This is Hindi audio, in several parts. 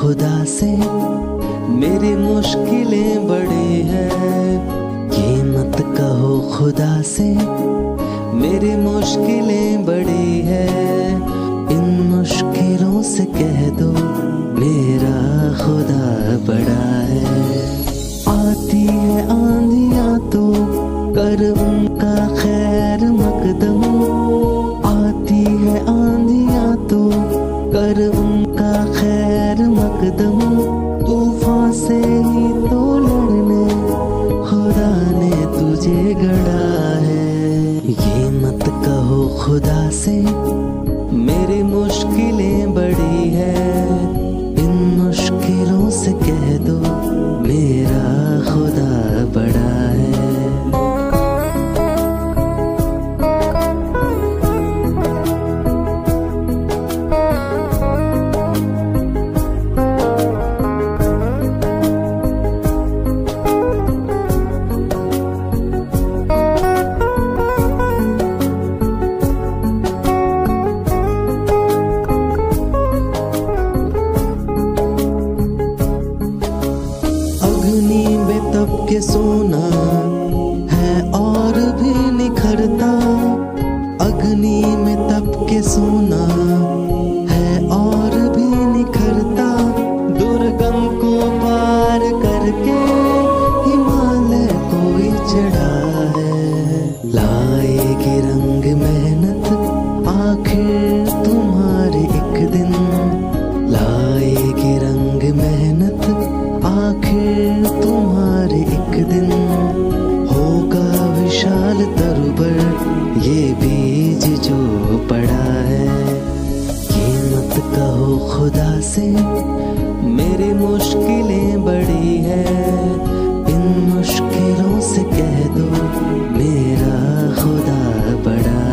खुदा से मेरी मुश्किलें बड़ी हैं, ये मत कहो खुदा से मेरी मुश्किलें बड़ी हैं। इन मुश्किलों से कह दो मेरा खुदा बड़ा है। आती है आंधियाँ तो कर उनका खैर मकदम, आती है आंधियाँ तो कर उनका खैर मकदम। तूफान से ही तो लड़ने खुदा ने तुझे गढ़ा है। ये मत कहो खुदा से मेरी मुश्किलें बड़ी हैं, इन मुश्किलों से कह दो मेरा खुदा बड़ा है। के सोना है और भी निखरता, अग्नि में तप के सोना है और भी निखरता। दुर्गम को पार करके हिमालय कोई चढ़ा है। लाएगी रंग मेहनत आखिर तुम्हारे एक दिन, लाएगी रंग मेहनत आखिर तुम्हारे एक दिन। होगा विशाल तरुबर ये बीज जो पड़ा है। ये मत कहो खुदा से मेरी मुश्किलें बड़ी हैं, इन मुश्किलों से कह दो मेरा खुदा बड़ा है।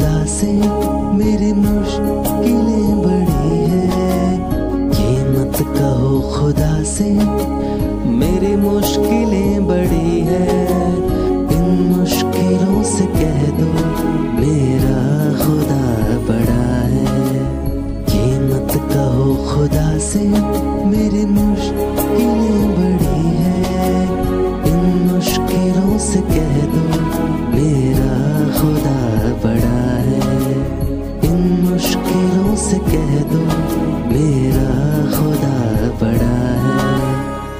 खुदा से मेरी मुश्किलें बड़ी हैं, ये मत कहो खुदा से मेरी मुश्किलें बड़ी हैं। इन मुश्किलों से कह दो मेरा खुदा बड़ा है। ये मत कहो खुदा से मेरी मुश्किलें बड़ी हैं, इन मुश्किलों से कह दो मेरा खुदा बड़ा है। इन मुश्किलों से कह दो मेरा